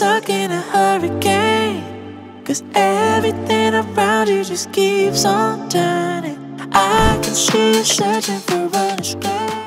stuck in a hurricane, cause everything around you just keeps on turning. I can see you searching for an escape.